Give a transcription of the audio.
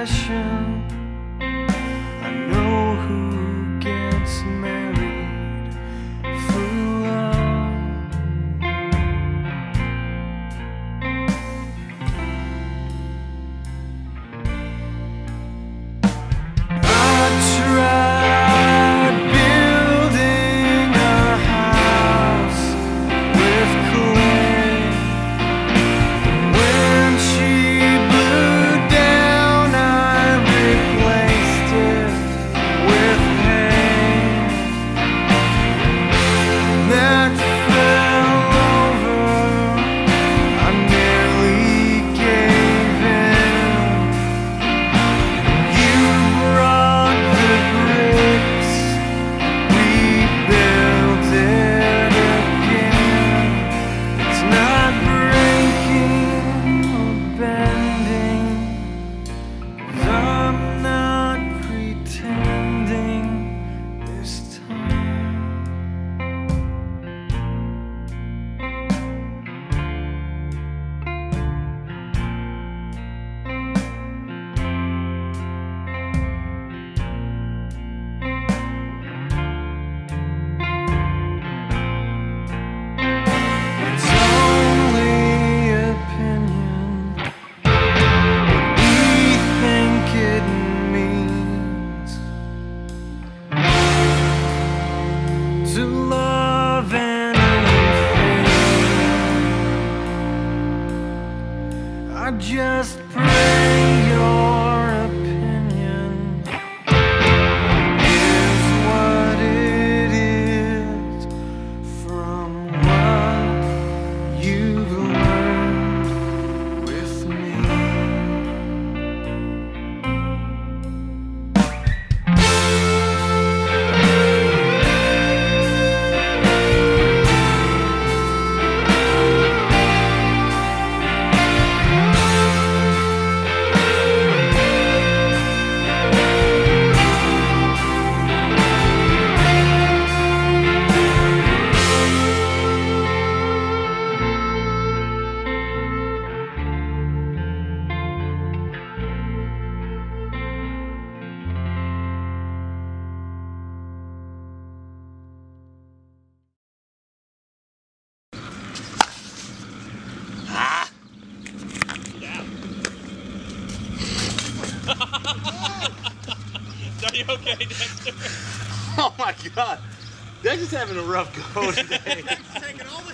passion. I know who gets married for love. I tried building a house with clay. When she to love anything. I just pray your opinion is what it is from what you've learned with me. Are you okay, Dexter? Oh my God, Dexter's having a rough go today.